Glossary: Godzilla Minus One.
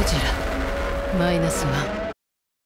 ゴジラマイナスワン。